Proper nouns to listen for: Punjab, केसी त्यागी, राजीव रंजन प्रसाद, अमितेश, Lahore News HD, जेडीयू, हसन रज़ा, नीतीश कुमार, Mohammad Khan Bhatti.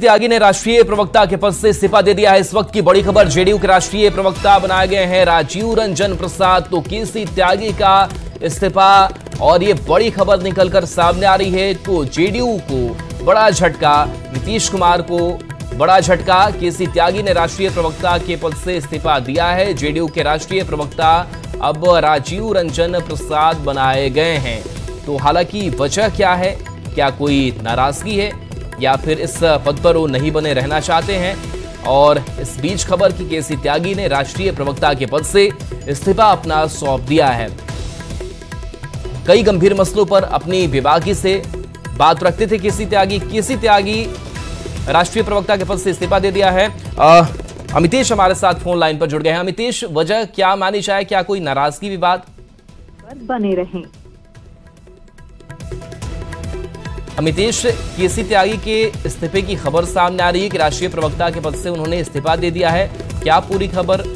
त्यागी ने राष्ट्रीय प्रवक्ता के पद से इस्तीफा दे दिया है। इस वक्त की बड़ी खबर, जेडीयू के राष्ट्रीय प्रवक्ता बनाए गए हैं राजीव रंजन प्रसाद, तो केसी त्यागी का इस्तीफा और ये बड़ी खबर निकलकर सामने आ रही है। तो जेडीयू को बड़ा झटका, नीतीश कुमार को बड़ा झटका। केसी त्यागी ने राष्ट्रीय प्रवक्ता के पद से इस्तीफा दिया है। जेडीयू के राष्ट्रीय प्रवक्ता अब राजीव रंजन प्रसाद बनाए गए हैं। तो हालांकि वजह क्या है, क्या कोई नाराजगी है या फिर इस पद पर वो नहीं बने रहना चाहते हैं? और इस बीच खबर की केसी त्यागी ने राष्ट्रीय प्रवक्ता के पद से इस्तीफा अपना सौंप दिया है। कई गंभीर मसलों पर अपनी बेबाकी से बात रखते थे केसी त्यागी। राष्ट्रीय प्रवक्ता के पद से इस्तीफा दे दिया है। अमितेश हमारे साथ फोन लाइन पर जुड़ गए हैं। अमितेश, वजह क्या मानी जाए, क्या कोई नाराजगी विवाद बने रहे? अमितेश, केसी त्यागी के इस्तीफे की खबर सामने आ रही है कि राष्ट्रीय प्रवक्ता के पद से उन्होंने इस्तीफा दे दिया है। क्या पूरी खबर